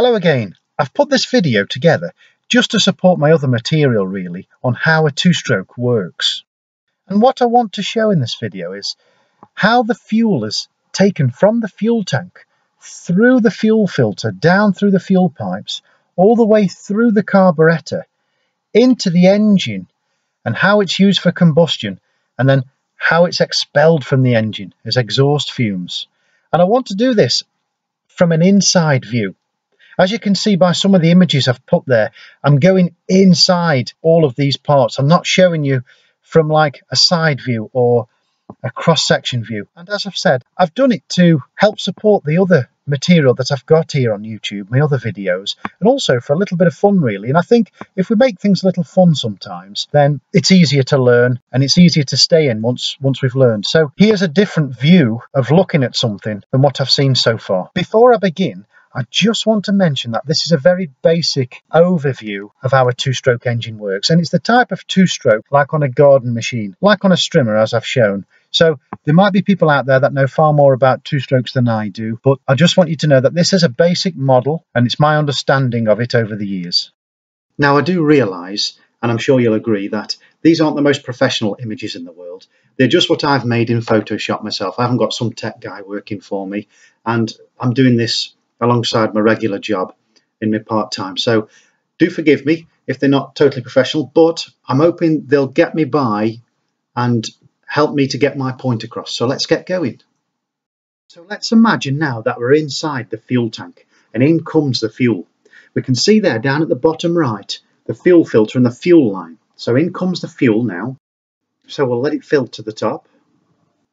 Hello again. I've put this video together just to support my other material really on how a two-stroke works. And what I want to show in this video is how the fuel is taken from the fuel tank through the fuel filter, down through the fuel pipes, all the way through the carburettor into the engine, and how it's used for combustion, and then how it's expelled from the engine as exhaust fumes. And I want to do this from an inside view. As you can see by some of the images I've put there, I'm going inside all of these parts. I'm not showing you from like a side view or a cross-section view. And as I've said, I've done it to help support the other material that I've got here on YouTube, my other videos, and also for a little bit of fun really. And I think if we make things a little fun sometimes, then it's easier to learn and it's easier to stay in once we've learned. So here's a different view of looking at something than what I've seen so far. Before I begin, I just want to mention that this is a very basic overview of how a two-stroke engine works, and it's the type of two-stroke like on a garden machine, like on a strimmer, as I've shown. So there might be people out there that know far more about two-strokes than I do, but I just want you to know that this is a basic model and it's my understanding of it over the years. Now I do realise, and I'm sure you'll agree, that these aren't the most professional images in the world. They're just what I've made in Photoshop myself. I haven't got some tech guy working for me, and I'm doing this alongside my regular job in my part-time. So do forgive me if they're not totally professional, but I'm hoping they'll get me by and help me to get my point across. So let's get going. So let's imagine now that we're inside the fuel tank, and in comes the fuel. We can see there down at the bottom right, the fuel filter and the fuel line. So in comes the fuel now. So we'll let it fill to the top.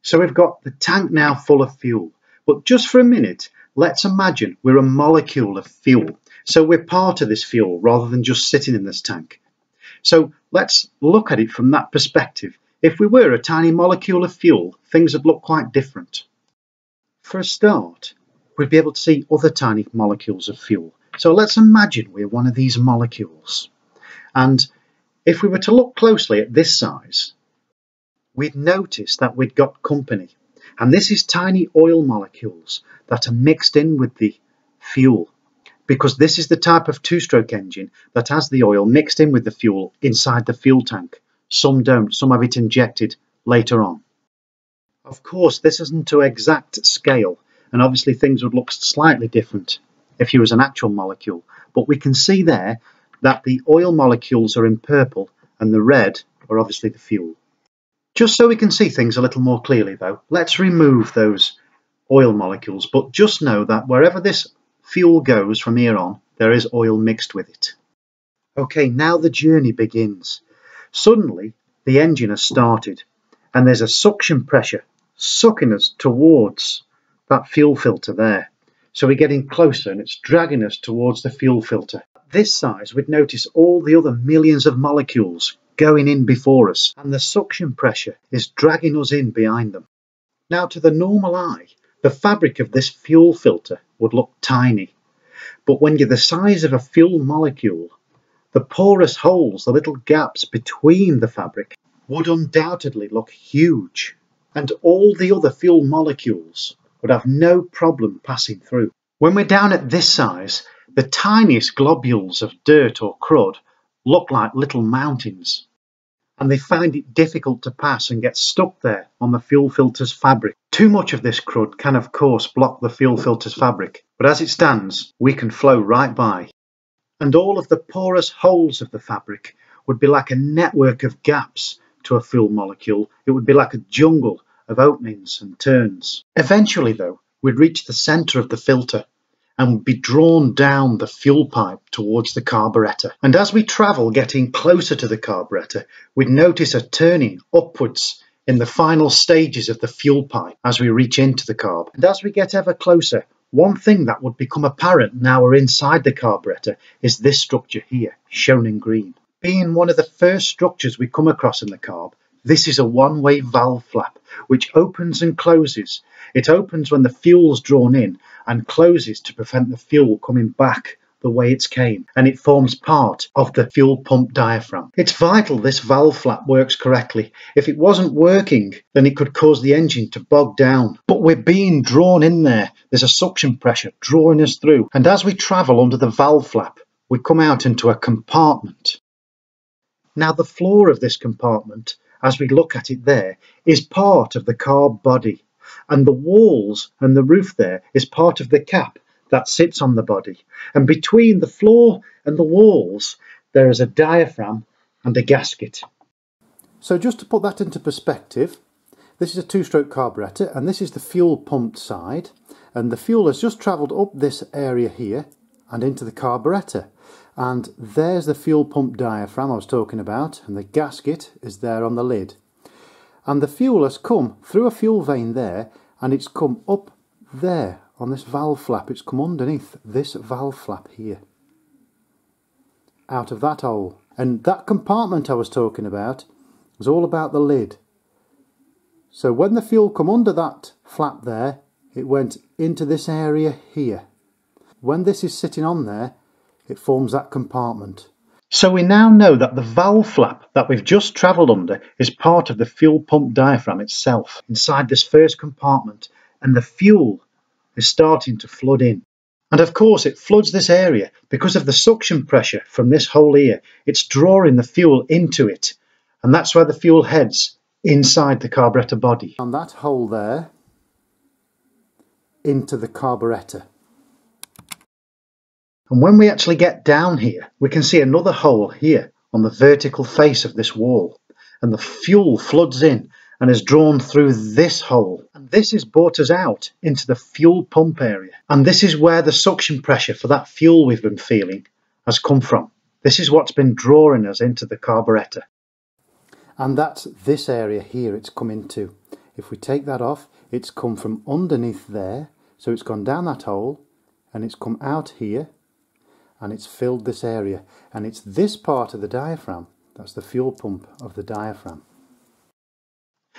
So we've got the tank now full of fuel, but just for a minute, let's imagine we're a molecule of fuel. So we're part of this fuel rather than just sitting in this tank. So let's look at it from that perspective. If we were a tiny molecule of fuel, things would look quite different. For a start, we'd be able to see other tiny molecules of fuel. So let's imagine we're one of these molecules. And if we were to look closely at this size, we'd notice that we'd got company. And this is tiny oil molecules that are mixed in with the fuel, because this is the type of two-stroke engine that has the oil mixed in with the fuel inside the fuel tank. Some don't, some have it injected later on. Of course, this isn't to exact scale, and obviously things would look slightly different if you was an actual molecule. But we can see there that the oil molecules are in purple and the red are obviously the fuel. Just so we can see things a little more clearly though, let's remove those oil molecules, but just know that wherever this fuel goes from here on, there is oil mixed with it. Okay, now the journey begins. Suddenly, the engine has started and there's a suction pressure sucking us towards that fuel filter there. So we're getting closer and it's dragging us towards the fuel filter. At this size, we'd notice all the other millions of molecules going in before us, and the suction pressure is dragging us in behind them. Now, to the normal eye, the fabric of this fuel filter would look tiny, but when you're the size of a fuel molecule, the porous holes, the little gaps between the fabric, would undoubtedly look huge, and all the other fuel molecules would have no problem passing through. When we're down at this size, the tiniest globules of dirt or crud look like little mountains, and they find it difficult to pass and get stuck there on the fuel filter's fabric. Too much of this crud can of course block the fuel filter's fabric, but as it stands, we can flow right by. And all of the porous holes of the fabric would be like a network of gaps to a fuel molecule. It would be like a jungle of openings and turns. Eventually though, we'd reach the centre of the filter and be drawn down the fuel pipe towards the carburettor. And as we travel getting closer to the carburettor, we'd notice a turning upwards in the final stages of the fuel pipe as we reach into the carb. And as we get ever closer, one thing that would become apparent now we're inside the carburettor is this structure here, shown in green. Being one of the first structures we come across in the carb, this is a one-way valve flap, which opens and closes. It opens when the fuel's drawn in and closes to prevent the fuel coming back the weights came, and it forms part of the fuel pump diaphragm. It's vital this valve flap works correctly. If it wasn't working, then it could cause the engine to bog down. But we're being drawn in there. There's a suction pressure drawing us through, and as we travel under the valve flap, we come out into a compartment. Now, the floor of this compartment, as we look at it there, is part of the car body, and the walls and the roof there is part of the cap that sits on the body. And between the floor and the walls, there is a diaphragm and a gasket. So just to put that into perspective, this is a two-stroke carburettor, and this is the fuel pumped side, and the fuel has just travelled up this area here and into the carburettor. And there's the fuel pump diaphragm I was talking about, and the gasket is there on the lid. And the fuel has come through a fuel vein there, and it's come up there on this valve flap. It's come underneath this valve flap here, out of that hole. And that compartment I was talking about was all about the lid. So when the fuel come under that flap there, it went into this area here. When this is sitting on there, it forms that compartment. So we now know that the valve flap that we've just travelled under is part of the fuel pump diaphragm itself, inside this first compartment, and the fuel is starting to flood in. And of course it floods this area because of the suction pressure from this hole here. It's drawing the fuel into it, and that's where the fuel heads, inside the carburettor body. On that hole there, into the carburettor. And when we actually get down here, we can see another hole here on the vertical face of this wall, and the fuel floods in and is drawn through this hole. And this is brought us out into the fuel pump area, and this is where the suction pressure for that fuel we've been feeling has come from. This is what's been drawing us into the carburettor. And that's this area here it's come into. If we take that off, it's come from underneath there, so it's gone down that hole and it's come out here, and it's filled this area, and it's this part of the diaphragm that's the fuel pump of the diaphragm.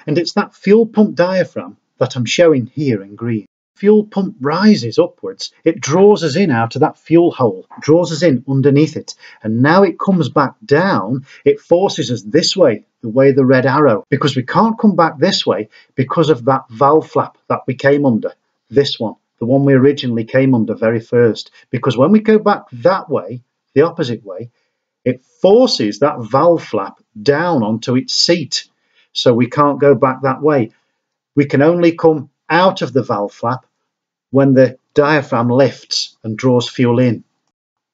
And it's that fuel pump diaphragm that I'm showing here in green. Fuel pump rises upwards, it draws us in out of that fuel hole, draws us in underneath it, and now it comes back down. It forces us this way, the red arrow, because we can't come back this way because of that valve flap that we came under, this one. The one we originally came under very first, because when we go back that way, the opposite way, it forces that valve flap down onto its seat. So we can't go back that way. We can only come out of the valve flap when the diaphragm lifts and draws fuel in.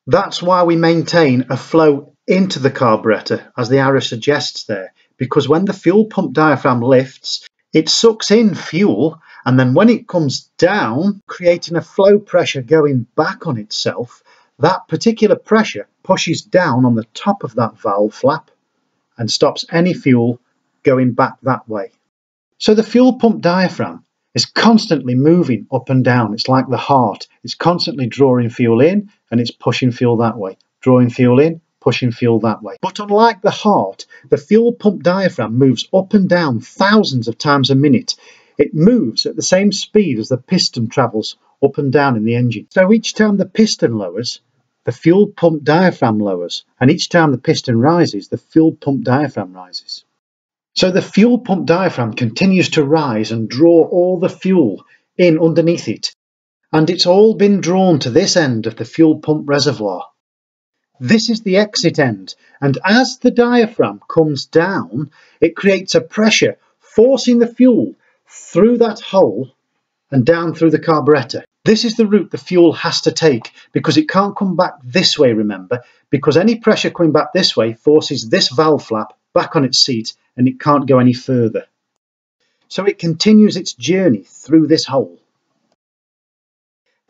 That's why we maintain a flow into the carburettor, as the arrow suggests there, because when the fuel pump diaphragm lifts, it sucks in fuel, and then when it comes down, creating a flow pressure going back on itself, that particular pressure pushes down on the top of that valve flap and stops any fuel going back that way. So the fuel pump diaphragm is constantly moving up and down. It's like the heart. It's constantly drawing fuel in, and it's pushing fuel that way, drawing fuel in, pushing fuel that way. But unlike the heart, the fuel pump diaphragm moves up and down thousands of times a minute. It moves at the same speed as the piston travels up and down in the engine. So each time the piston lowers, the fuel pump diaphragm lowers, and each time the piston rises, the fuel pump diaphragm rises. So the fuel pump diaphragm continues to rise and draw all the fuel in underneath it, and it's all been drawn to this end of the fuel pump reservoir. This is the exit end, and as the diaphragm comes down, it creates a pressure forcing the fuel through that hole and down through the carburettor. This is the route the fuel has to take, because it can't come back this way, remember, because any pressure coming back this way forces this valve flap back on its seat, and it can't go any further. So it continues its journey through this hole.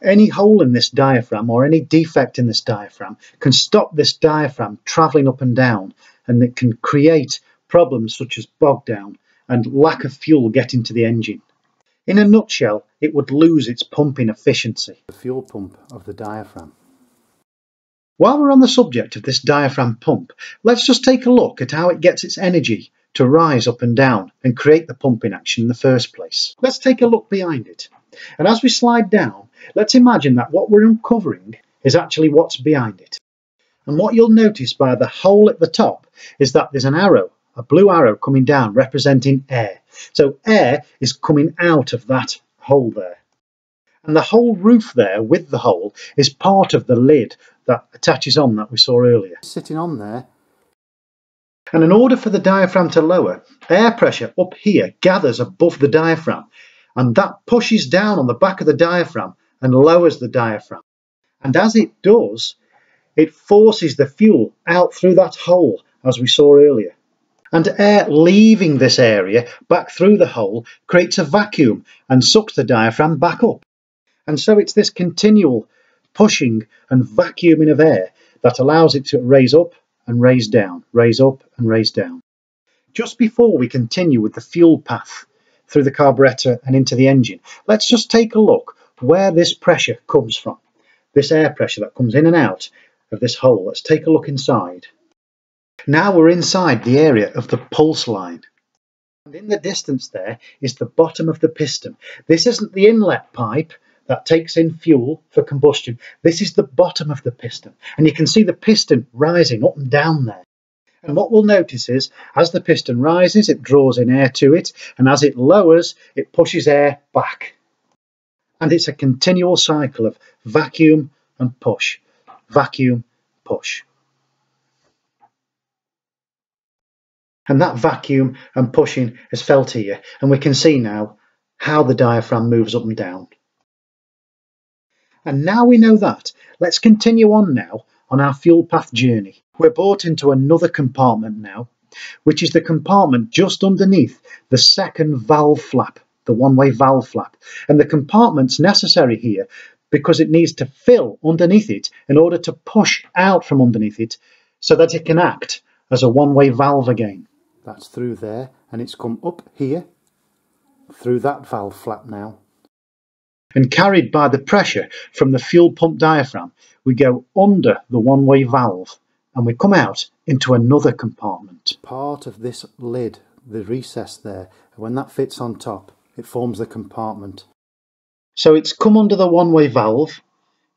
Any hole in this diaphragm or any defect in this diaphragm can stop this diaphragm travelling up and down, and it can create problems such as bog down and lack of fuel getting to the engine. In a nutshell, it would lose its pumping efficiency. The fuel pump of the diaphragm. While we're on the subject of this diaphragm pump, let's just take a look at how it gets its energy to rise up and down and create the pumping action in the first place. Let's take a look behind it. And as we slide down, let's imagine that what we're uncovering is actually what's behind it. And what you'll notice by the hole at the top is that there's an arrow, a blue arrow coming down representing air. So air is coming out of that hole there. And the whole roof there with the hole is part of the lid that attaches on that we saw earlier. Sitting on there. And in order for the diaphragm to lower, air pressure up here gathers above the diaphragm, and that pushes down on the back of the diaphragm and lowers the diaphragm. And as it does, it forces the fuel out through that hole as we saw earlier. And air leaving this area back through the hole creates a vacuum and sucks the diaphragm back up. And so it's this continual pushing and vacuuming of air that allows it to raise up and raise down, raise up and raise down. Just before we continue with the fuel path through the carburettor and into the engine, let's just take a look where this pressure comes from. This air pressure that comes in and out of this hole. Let's take a look inside. Now we're inside the area of the pulse line. And in the distance there is the bottom of the piston. This isn't the inlet pipe that takes in fuel for combustion. This is the bottom of the piston, and you can see the piston rising up and down there. And what we'll notice is, as the piston rises, it draws in air to it, and as it lowers, it pushes air back. And it's a continual cycle of vacuum and push, vacuum, push. And that vacuum and pushing is felt here, and we can see now how the diaphragm moves up and down. And now we know that, let's continue on now on our fuel path journey. We're brought into another compartment now, which is the compartment just underneath the second valve flap, the one-way valve flap. And the compartment's necessary here because it needs to fill underneath it in order to push out from underneath it so that it can act as a one-way valve again. That's through there, and it's come up here through that valve flap now. And carried by the pressure from the fuel pump diaphragm, we go under the one-way valve and we come out into another compartment. Part of this lid, the recess there, when that fits on top, it forms the compartment. So it's come under the one-way valve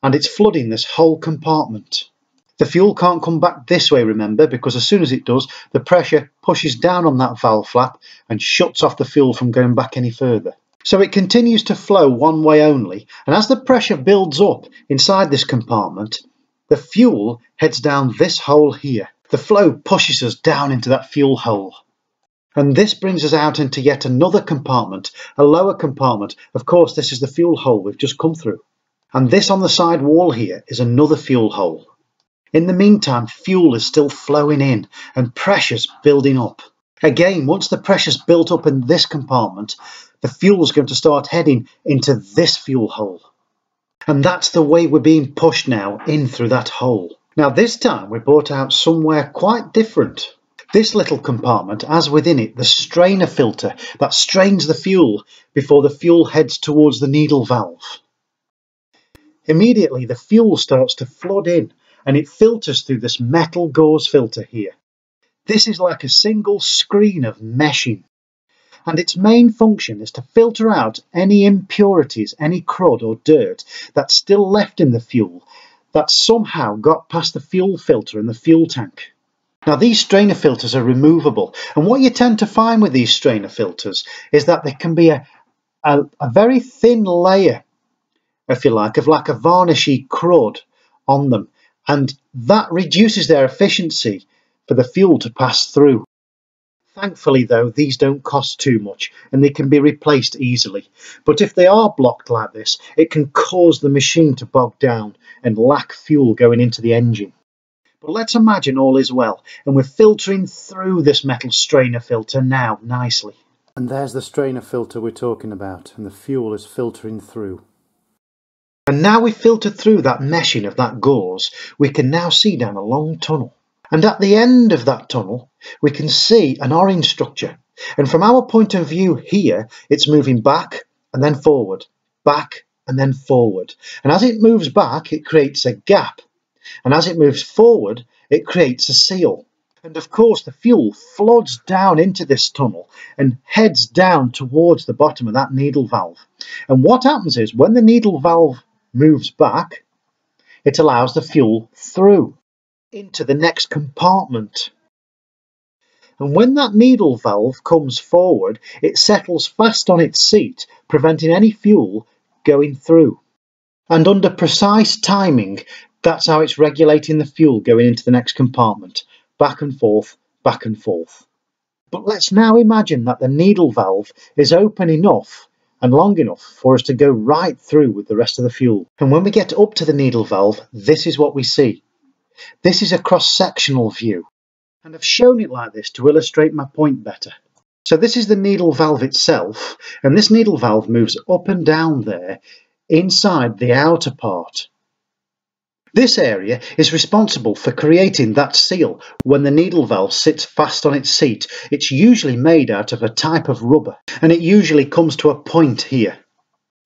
and it's flooding this whole compartment. The fuel can't come back this way, remember, because as soon as it does, the pressure pushes down on that valve flap and shuts off the fuel from going back any further. So it continues to flow one way only, and as the pressure builds up inside this compartment, the fuel heads down this hole here. The flow pushes us down into that fuel hole. And this brings us out into yet another compartment, a lower compartment. Of course, this is the fuel hole we've just come through. And this on the side wall here is another fuel hole. In the meantime, fuel is still flowing in and pressure's building up. Again, once the pressure's built up in this compartment, the fuel's going to start heading into this fuel hole. And that's the way we're being pushed now in through that hole. Now this time we're brought out somewhere quite different. This little compartment has within it the strainer filter that strains the fuel before the fuel heads towards the needle valve. Immediately the fuel starts to flood in and it filters through this metal gauze filter here. This is like a single screen of meshing, and its main function is to filter out any impurities, any crud or dirt that's still left in the fuel that somehow got past the fuel filter and the fuel tank. Now these strainer filters are removable, and what you tend to find with these strainer filters is that there can be a very thin layer, if you like, of like a varnishy crud on them, and that reduces their efficiency for the fuel to pass through. Thankfully though, these don't cost too much and they can be replaced easily. But if they are blocked like this, it can cause the machine to bog down and lack fuel going into the engine. But let's imagine all is well and we're filtering through this metal strainer filter now nicely. And there's the strainer filter we're talking about, and the fuel is filtering through. And now we've filtered through that meshing of that gauze, we can now see down a long tunnel. And at the end of that tunnel, we can see an orange structure. And from our point of view here, it's moving back and then forward, back and then forward. And as it moves back, it creates a gap. And as it moves forward, it creates a seal. And of course, the fuel floods down into this tunnel and heads down towards the bottom of that needle valve. And what happens is, when the needle valve moves back, It allows the fuel through into the next compartment. And when that needle valve comes forward, it settles fast on its seat, preventing any fuel going through. And under precise timing, that's how it's regulating the fuel going into the next compartment, back and forth, back and forth. But let's now imagine that the needle valve is open enough and long enough for us to go right through with the rest of the fuel. And when we get up to the needle valve, this is what we see. This is a cross-sectional view. And I've shown it like this to illustrate my point better. So this is the needle valve itself, and this needle valve moves up and down there inside the outer part. This area is responsible for creating that seal when the needle valve sits fast on its seat. It's usually made out of a type of rubber, and it usually comes to a point here.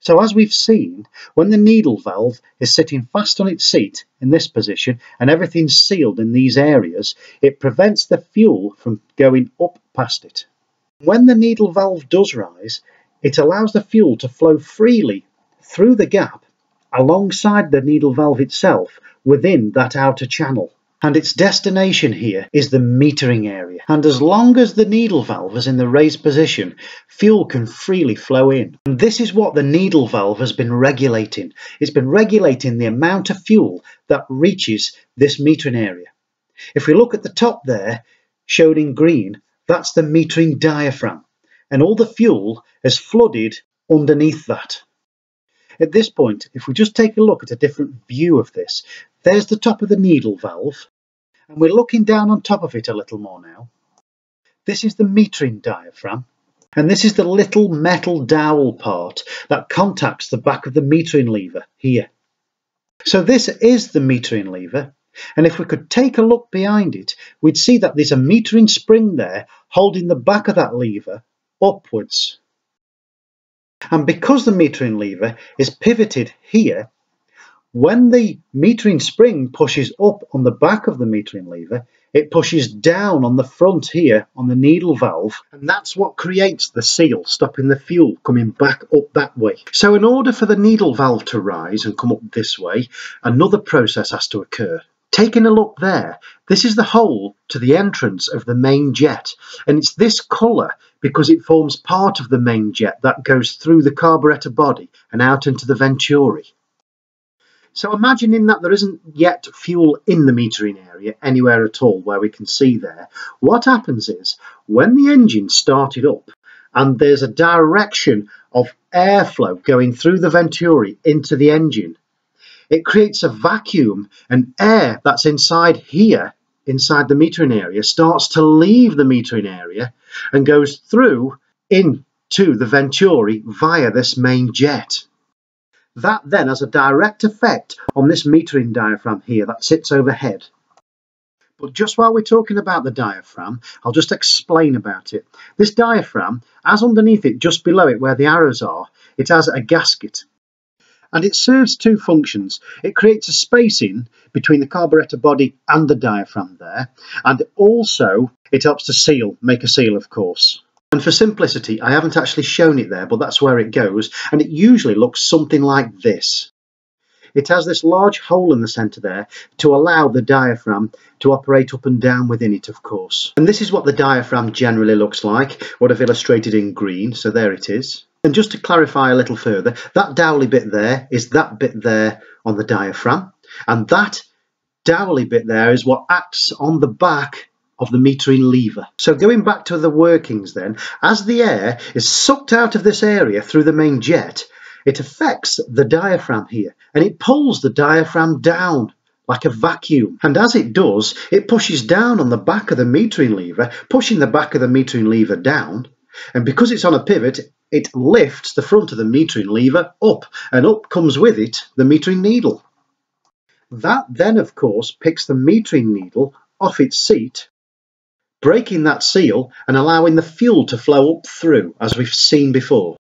So as we've seen, when the needle valve is sitting fast on its seat in this position and everything's sealed in these areas, it prevents the fuel from going up past it. When the needle valve does rise, it allows the fuel to flow freely through the gap alongside the needle valve itself within that outer channel. And its destination here is the metering area. And as long as the needle valve is in the raised position, fuel can freely flow in. And this is what the needle valve has been regulating. It's been regulating the amount of fuel that reaches this metering area. If we look at the top there, shown in green, that's the metering diaphragm. And all the fuel has flooded underneath that. At this point, if we just take a look at a different view of this, there's the top of the needle valve, and we're looking down on top of it a little more now. This is the metering diaphragm, and this is the little metal dowel part that contacts the back of the metering lever here. So this is the metering lever, and if we could take a look behind it, we'd see that there's a metering spring there holding the back of that lever upwards. And because the metering lever is pivoted here, when the metering spring pushes up on the back of the metering lever, it pushes down on the front here on the needle valve. And that's what creates the seal, stopping the fuel coming back up that way. So in order for the needle valve to rise and come up this way, another process has to occur. Taking a look there, this is the hole to the entrance of the main jet, and it's this colour because it forms part of the main jet that goes through the carburettor body and out into the venturi. So imagining that there isn't yet fuel in the metering area anywhere at all where we can see there, what happens is when the engine started up and there's a direction of airflow going through the venturi into the engine, it creates a vacuum, and air that's inside here, inside the metering area, starts to leave the metering area and goes through into the venturi via this main jet. That then has a direct effect on this metering diaphragm here that sits overhead. But just while we're talking about the diaphragm, I'll just explain about it. This diaphragm, as underneath it, just below it where the arrows are, it has a gasket. And it serves two functions. It creates a spacing between the carburettor body and the diaphragm there, and also it helps to seal, make a seal, of course. And for simplicity, I haven't actually shown it there, but that's where it goes, and it usually looks something like this. It has this large hole in the centre there to allow the diaphragm to operate up and down within it, of course. And this is what the diaphragm generally looks like, what I've illustrated in green, so there it is. And just to clarify a little further, that dowly bit there is that bit there on the diaphragm, and that dowly bit there is what acts on the back of the metering lever. So going back to the workings then, as the air is sucked out of this area through the main jet, it affects the diaphragm here, and it pulls the diaphragm down like a vacuum. And as it does, it pushes down on the back of the metering lever, pushing the back of the metering lever down, and because it's on a pivot, it lifts the front of the metering lever up, and up comes with it the metering needle. That then, of course, picks the metering needle off its seat, breaking that seal and allowing the fuel to flow up through, as we've seen before.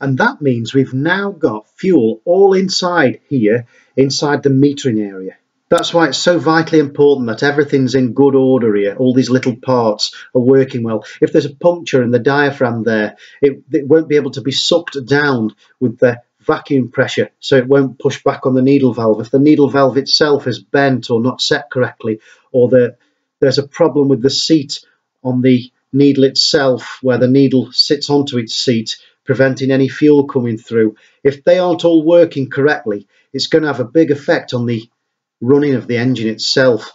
And that means we've now got fuel all inside here, inside the metering area. That's why it's so vitally important that everything's in good order here. All these little parts are working well. If there's a puncture in the diaphragm there, it won't be able to be sucked down with the vacuum pressure, so it won't push back on the needle valve. If the needle valve itself is bent or not set correctly, or there's a problem with the seat on the needle itself, where the needle sits onto its seat, preventing any fuel coming through, if they aren't all working correctly, it's going to have a big effect on the running of the engine itself.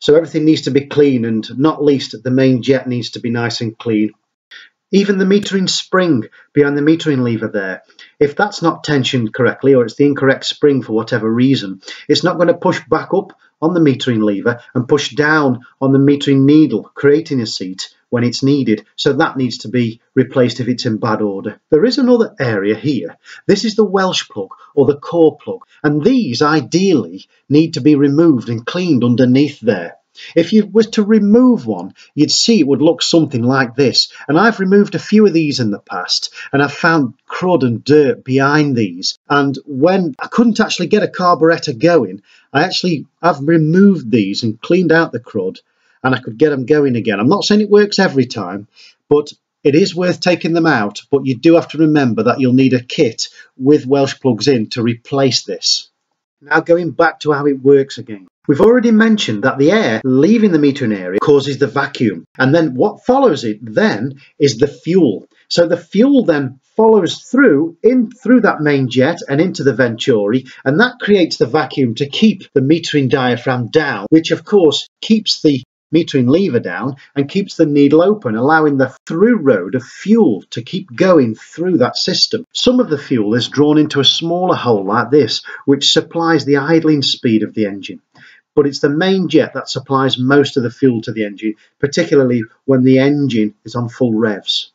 So everything needs to be clean, and not least the main jet needs to be nice and clean. Even the metering spring behind the metering lever there, if that's not tensioned correctly, or it's the incorrect spring for whatever reason, it's not going to push back up on the metering lever and push down on the metering needle, creating a seat when it's needed. So that needs to be replaced if it's in bad order. There is another area here. This is the Welsh plug, or the core plug, and these ideally need to be removed and cleaned underneath there. If you was to remove one, you'd see it would look something like this, and I've removed a few of these in the past, and I've found crud and dirt behind these, and when I couldn't actually get a carburettor going, I've removed these and cleaned out the crud, and I could get them going again. I'm not saying it works every time, but it is worth taking them out, but you do have to remember that you'll need a kit with Welsh plugs in to replace this. Now going back to how it works again. We've already mentioned that the air leaving the metering area causes the vacuum, and then what follows it then is the fuel. So the fuel then follows through in through that main jet and into the Venturi, and that creates the vacuum to keep the metering diaphragm down, which of course keeps the metering lever down and keeps the needle open, allowing the through road of fuel to keep going through that system. Some of the fuel is drawn into a smaller hole like this, which supplies the idling speed of the engine, but it's the main jet that supplies most of the fuel to the engine, particularly when the engine is on full revs.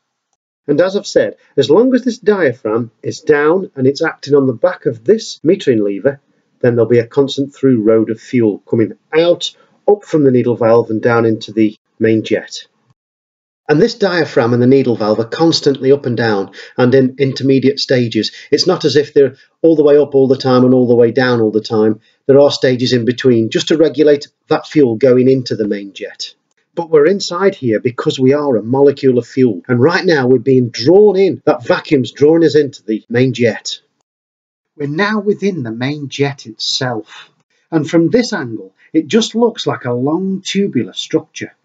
And as I've said, as long as this diaphragm is down and it's acting on the back of this metering lever, then there'll be a constant through road of fuel coming out, up from the needle valve and down into the main jet. And this diaphragm and the needle valve are constantly up and down and in intermediate stages. It's not as if they're all the way up all the time and all the way down all the time. There are stages in between just to regulate that fuel going into the main jet. But we're inside here because we are a molecule of fuel, and right now we're being drawn in. That vacuum's drawing us into the main jet. We're now within the main jet itself, and from this angle it just looks like a long tubular structure.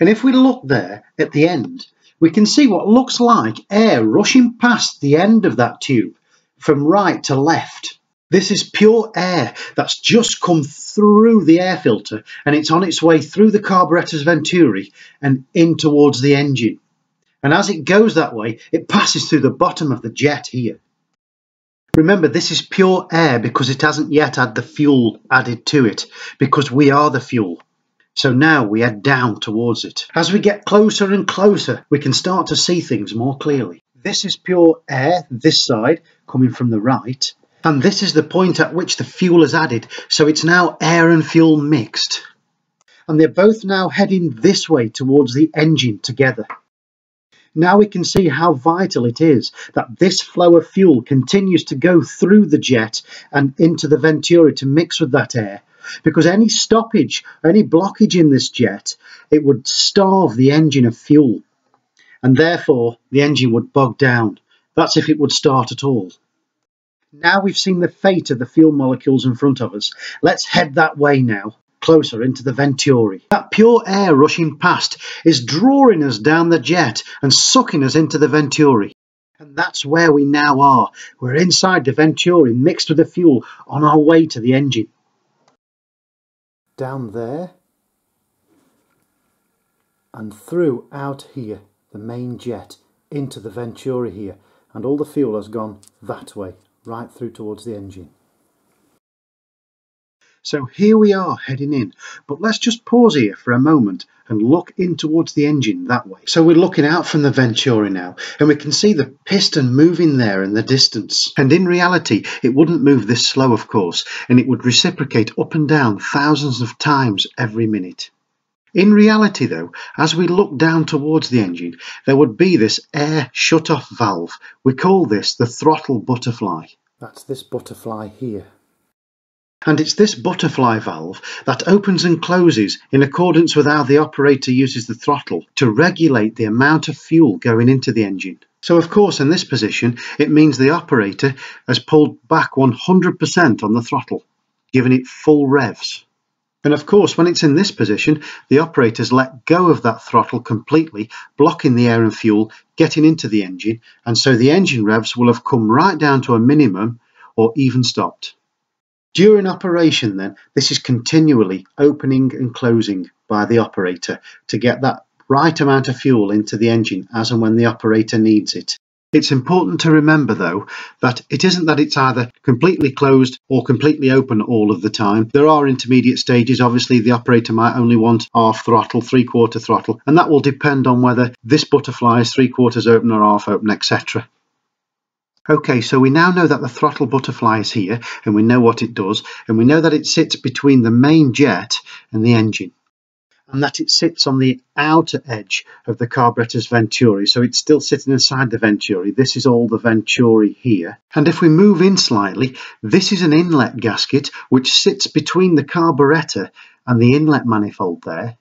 And if we look there at the end, we can see what looks like air rushing past the end of that tube from right to left. This is pure air that's just come through the air filter, and it's on its way through the carburettor's Venturi and in towards the engine. And as it goes that way, it passes through the bottom of the jet here. Remember, this is pure air because it hasn't yet had the fuel added to it, because we are the fuel. So now we head down towards it. As we get closer and closer, we can start to see things more clearly. This is pure air, this side, coming from the right. And this is the point at which the fuel is added, so it's now air and fuel mixed. And they're both now heading this way towards the engine together. Now we can see how vital it is that this flow of fuel continues to go through the jet and into the Venturi to mix with that air, because any stoppage, any blockage in this jet, it would starve the engine of fuel, and therefore the engine would bog down. That's if it would start at all. Now we've seen the fate of the fuel molecules in front of us. Let's head that way now, closer into the Venturi. That pure air rushing past is drawing us down the jet and sucking us into the Venturi. And that's where we now are. We're inside the Venturi, mixed with the fuel, on our way to the engine. Down there, and through out here, the main jet, into the Venturi here, and all the fuel has gone that way, right through towards the engine. So here we are heading in, but let's just pause here for a moment and look in towards the engine that way. So we're looking out from the Venturi now, and we can see the piston moving there in the distance. And in reality, it wouldn't move this slow, of course, and it would reciprocate up and down thousands of times every minute. In reality though, as we look down towards the engine, there would be this air shut-off valve. We call this the throttle butterfly. That's this butterfly here. And it's this butterfly valve that opens and closes in accordance with how the operator uses the throttle to regulate the amount of fuel going into the engine. So of course in this position it means the operator has pulled back 100% on the throttle, giving it full revs. And of course when it's in this position the operator's let go of that throttle completely, blocking the air and fuel getting into the engine, and so the engine revs will have come right down to a minimum or even stopped. During operation then, this is continually opening and closing by the operator to get that right amount of fuel into the engine as and when the operator needs it. It's important to remember though that it isn't that it's either completely closed or completely open all of the time. There are intermediate stages. Obviously the operator might only want half throttle, three-quarter throttle, and that will depend on whether this butterfly is three-quarters open or half open, etc. Okay, so we now know that the throttle butterfly is here and we know what it does, and we know that it sits between the main jet and the engine, and that it sits on the outer edge of the carburetor's venturi, so it's still sitting inside the venturi. This is all the venturi here. And if we move in slightly, this is an inlet gasket which sits between the carburetor and the inlet manifold there,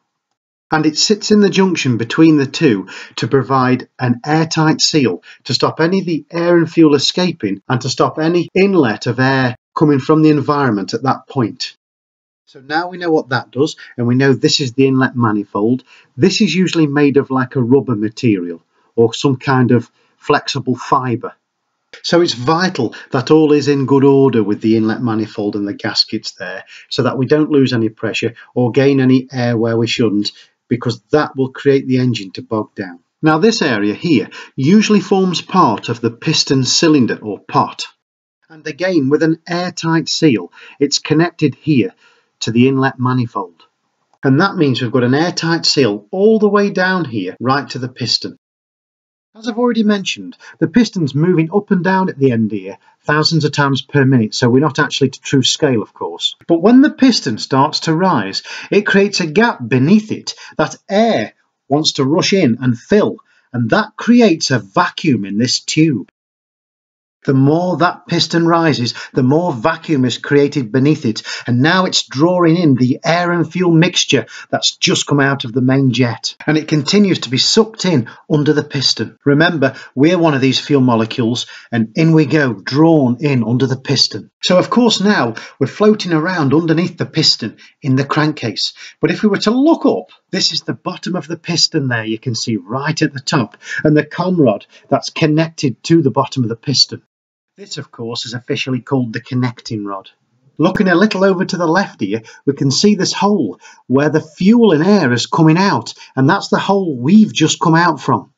and it sits in the junction between the two to provide an airtight seal to stop any of the air and fuel escaping and to stop any inlet of air coming from the environment at that point. So now we know what that does, and we know this is the inlet manifold. This is usually made of like a rubber material or some kind of flexible fibre. So it's vital that all is in good order with the inlet manifold and the gaskets there, so that we don't lose any pressure or gain any air where we shouldn't, because that will create the engine to bog down. Now this area here usually forms part of the piston cylinder or pot. And again, with an airtight seal, it's connected here to the inlet manifold, and that means we've got an airtight seal all the way down here right to the piston. As I've already mentioned, the piston's moving up and down at the end here thousands of times per minute, so we're not actually to true scale of course, but when the piston starts to rise it creates a gap beneath it that air wants to rush in and fill, and that creates a vacuum in this tube. The more that piston rises, the more vacuum is created beneath it, and now it's drawing in the air and fuel mixture that's just come out of the main jet, and it continues to be sucked in under the piston. Remember, we're one of these fuel molecules, and in we go, drawn in under the piston. So of course now we're floating around underneath the piston in the crankcase, but if we were to look up, this is the bottom of the piston there, you can see right at the top, and the conrod that's connected to the bottom of the piston. This, of course, is officially called the connecting rod. Looking a little over to the left here, we can see this hole where the fuel and air is coming out, and that's the hole we've just come out from.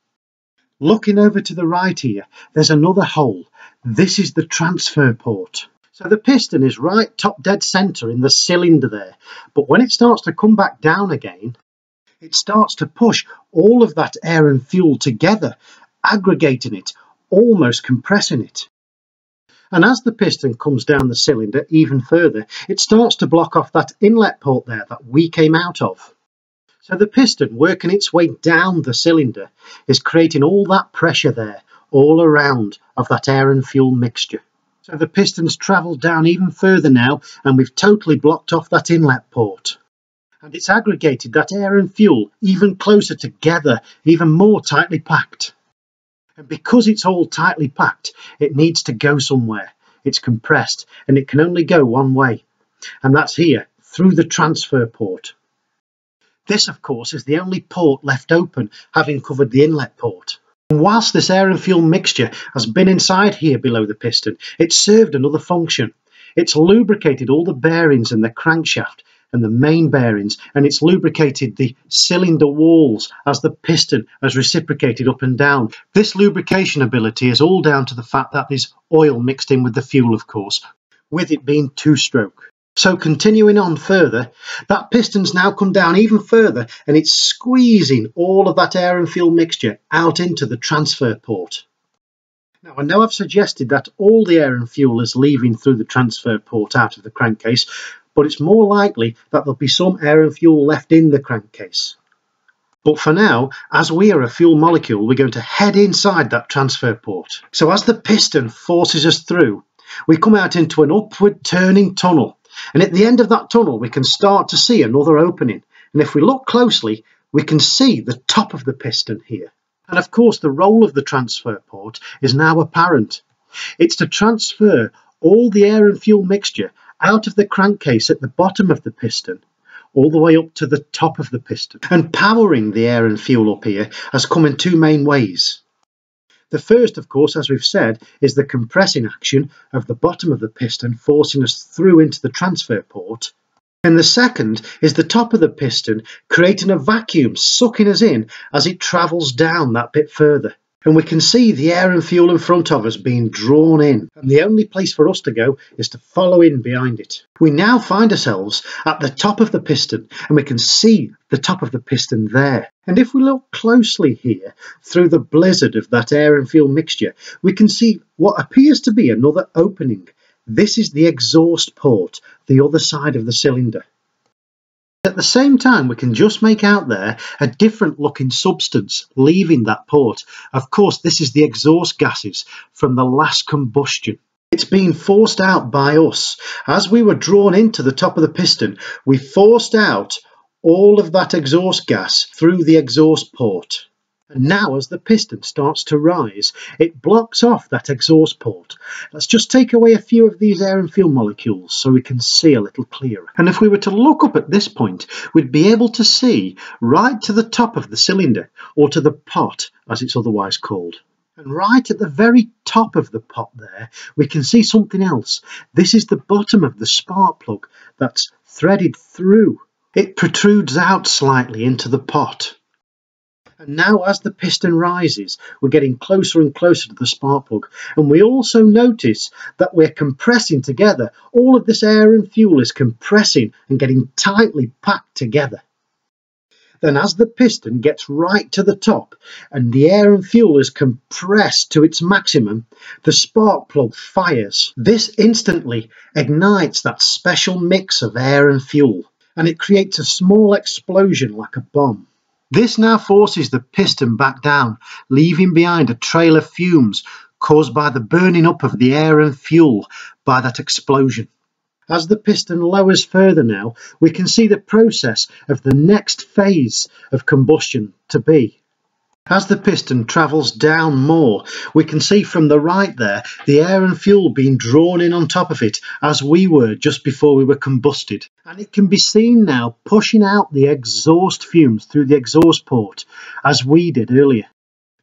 Looking over to the right here, there's another hole. This is the transfer port. So the piston is right top dead centre in the cylinder there, but when it starts to come back down again, it starts to push all of that air and fuel together, aggregating it, almost compressing it. And as the piston comes down the cylinder even further, it starts to block off that inlet port there that we came out of. So the piston working its way down the cylinder is creating all that pressure there, all around of that air and fuel mixture. So the piston's travelled down even further now, and we've totally blocked off that inlet port. And it's aggregated that air and fuel even closer together, even more tightly packed. And because it's all tightly packed, it needs to go somewhere. It's compressed, and it can only go one way, and that's here, through the transfer port. This, of course, is the only port left open, having covered the inlet port. And whilst this air and fuel mixture has been inside here below the piston, it's served another function. It's lubricated all the bearings in the crankshaft and the main bearings, and it's lubricated the cylinder walls as the piston has reciprocated up and down. This lubrication ability is all down to the fact that there's oil mixed in with the fuel, of course, with it being two-stroke. So continuing on further, that piston's now come down even further, and it's squeezing all of that air and fuel mixture out into the transfer port. Now, I know I've suggested that all the air and fuel is leaving through the transfer port out of the crankcase, but it's more likely that there'll be some air and fuel left in the crankcase. But for now, as we are a fuel molecule, we're going to head inside that transfer port. So as the piston forces us through, we come out into an upward turning tunnel. And at the end of that tunnel, we can start to see another opening. And if we look closely, we can see the top of the piston here. And of course, the role of the transfer port is now apparent. It's to transfer all the air and fuel mixture out of the crankcase at the bottom of the piston all the way up to the top of the piston. And powering the air and fuel up here has come in two main ways. The first, of course, as we've said, is the compressing action of the bottom of the piston forcing us through into the transfer port. And the second is the top of the piston creating a vacuum, sucking us in as it travels down that bit further. And we can see the air and fuel in front of us being drawn in. And the only place for us to go is to follow in behind it. We now find ourselves at the top of the piston, and we can see the top of the piston there. And if we look closely here, through the blizzard of that air and fuel mixture, we can see what appears to be another opening. This is the exhaust port, the other side of the cylinder. At the same time, we can just make out there a different looking substance leaving that port. Of course, this is the exhaust gases from the last combustion. It's being forced out by us. As we were drawn into the top of the piston, we forced out all of that exhaust gas through the exhaust port. And now, as the piston starts to rise, it blocks off that exhaust port. Let's just take away a few of these air and fuel molecules so we can see a little clearer. And if we were to look up at this point, we'd be able to see right to the top of the cylinder, or to the pot as it's otherwise called. And right at the very top of the pot there, we can see something else. This is the bottom of the spark plug that's threaded through. It protrudes out slightly into the pot. And now, as the piston rises, we're getting closer and closer to the spark plug. And we also notice that we're compressing together. All of this air and fuel is compressing and getting tightly packed together. Then, as the piston gets right to the top and the air and fuel is compressed to its maximum, the spark plug fires. This instantly ignites that special mix of air and fuel, and it creates a small explosion like a bomb. This now forces the piston back down, leaving behind a trail of fumes caused by the burning up of the air and fuel by that explosion. As the piston lowers further now, we can see the process of the next phase of combustion to be. As the piston travels down more, we can see from the right there the air and fuel being drawn in on top of it, as we were just before we were combusted. And it can be seen now pushing out the exhaust fumes through the exhaust port, as we did earlier.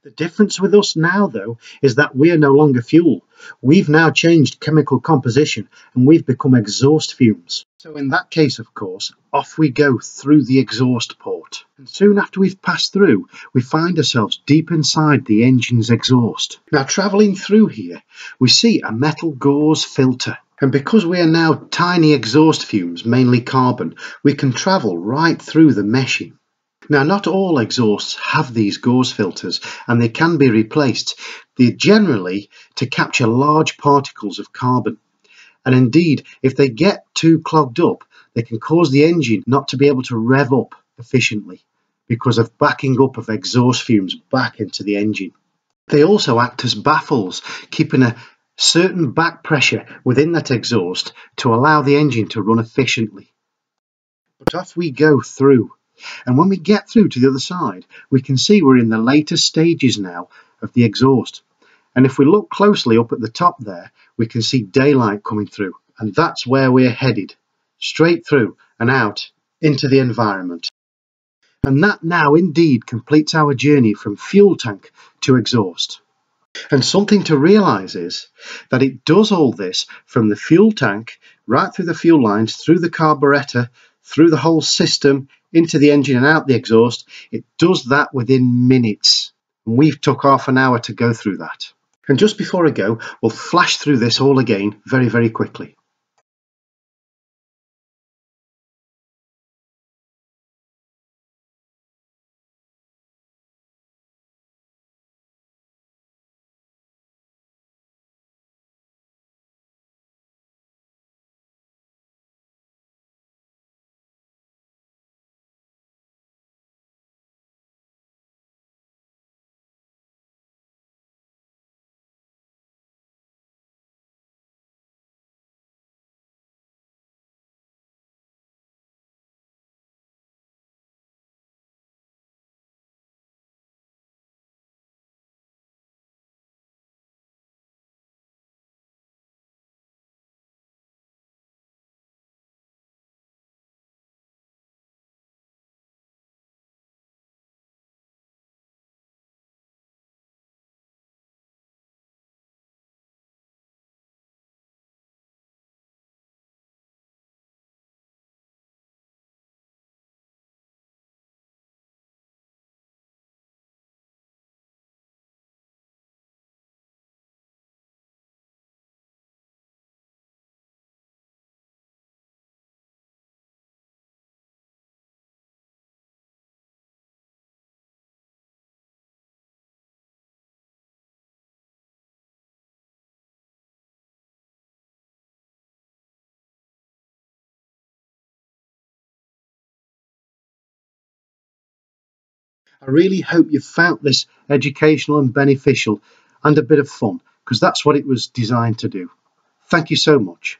The difference with us now, though, is that we are no longer fuel. We've now changed chemical composition, and we've become exhaust fumes. So in that case, of course, off we go through the exhaust port. And soon after we've passed through, we find ourselves deep inside the engine's exhaust. Now, travelling through here, we see a metal gauze filter. And because we are now tiny exhaust fumes, mainly carbon, we can travel right through the meshing. Now, not all exhausts have these gauze filters, and they can be replaced. They're generally to capture large particles of carbon. And indeed, if they get too clogged up, they can cause the engine not to be able to rev up efficiently because of backing up of exhaust fumes back into the engine. They also act as baffles, keeping a certain back pressure within that exhaust to allow the engine to run efficiently. But off we go through. And when we get through to the other side, we can see we're in the later stages now of the exhaust. And if we look closely up at the top there, we can see daylight coming through. And that's where we're headed, straight through and out into the environment. And that now indeed completes our journey from fuel tank to exhaust. And something to realise is that it does all this from the fuel tank, right through the fuel lines, through the carburettor, through the whole system, into the engine and out the exhaust. It does that within minutes. And we've took half an hour to go through that. And just before I go, we'll flash through this all again very, very quickly. I really hope you found this educational and beneficial and a bit of fun, because that's what it was designed to do. Thank you so much.